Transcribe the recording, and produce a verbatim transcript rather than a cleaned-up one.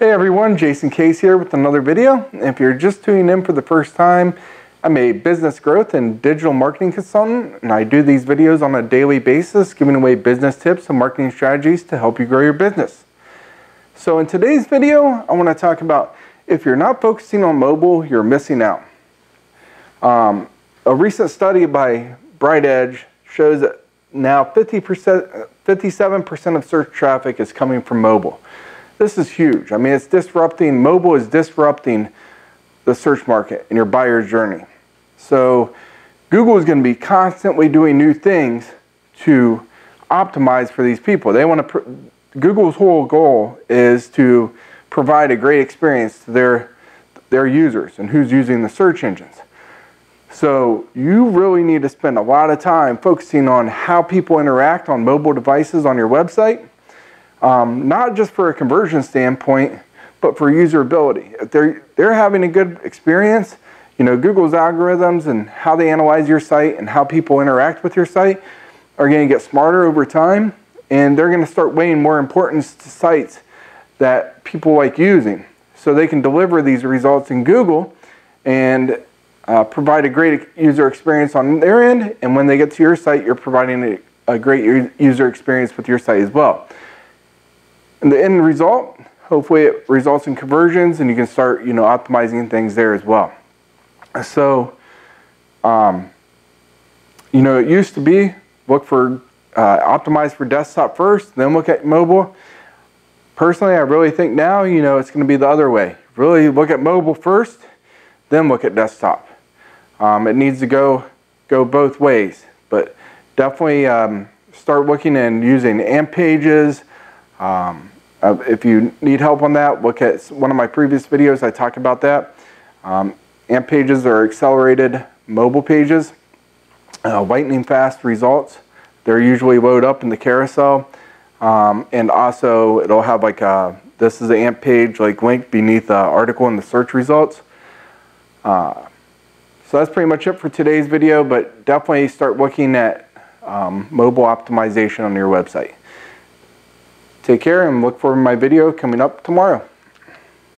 Hey everyone, Jason Case here with another video. If you're just tuning in for the first time, I'm a business growth and digital marketing consultant, and I do these videos on a daily basis, giving away business tips and marketing strategies to help you grow your business. So in today's video, I want to talk about if you're not focusing on mobile, you're missing out. Um, a recent study by BrightEdge shows that now fifty percent, fifty-seven percent of search traffic is coming from mobile. This is huge. I mean, it's disrupting, mobile is disrupting the search market and your buyer's journey. So Google is going to be constantly doing new things to optimize for these people. They want to, Google's whole goal is to provide a great experience to their, their users and who's using the search engines. So you really need to spend a lot of time focusing on how people interact on mobile devices on your website, um, not just for a conversion standpoint, but for usability. If they're, they're having a good experience, you know, Google's algorithms and how they analyze your site and how people interact with your site are going to get smarter over time, and they're going to start weighing more importance to sites that people like using. So they can deliver these results in Google and Uh, provide a great user experience on their end, and when they get to your site, you're providing a, a great user experience with your site as well. And the end result, hopefully it results in conversions, and you can start, you know, optimizing things there as well. So, um, you know, it used to be look for, uh, optimize for desktop first, then look at mobile. Personally, I really think now, you know, it's going to be the other way. Really look at mobile first, then look at desktop. Um, it needs to go go both ways, but definitely um, start looking and using A M P pages. Um, if you need help on that, look at one of my previous videos. I talk about that. Um, A M P pages are accelerated mobile pages. Uh, lightning fast results. They're usually load up in the carousel, um, and also it'll have like a, this is the A M P page like link beneath the article in the search results. Uh, So that's pretty much it for today's video, but definitely start looking at um, mobile optimization on your website. Take care and look for my video coming up tomorrow.